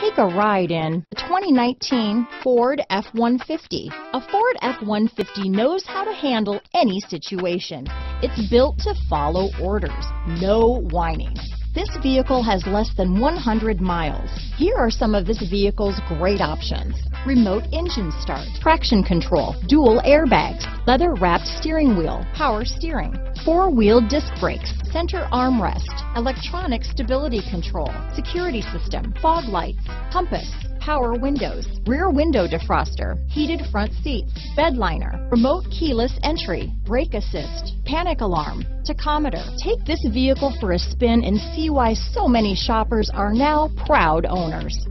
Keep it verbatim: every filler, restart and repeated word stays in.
Take a ride in the twenty nineteen Ford F one fifty. A Ford F one fifty knows how to handle any situation. It's built to follow orders, no whining. This vehicle has less than one hundred miles. Here are some of this vehicle's great options: remote engine start, traction control, dual airbags, leather-wrapped steering wheel, power steering, four-wheel disc brakes, center armrest, electronic stability control, security system, fog lights, compass, power windows, rear window defroster, heated front seats, bed liner, remote keyless entry, brake assist, panic alarm, tachometer. Take this vehicle for a spin and see why so many shoppers are now proud owners.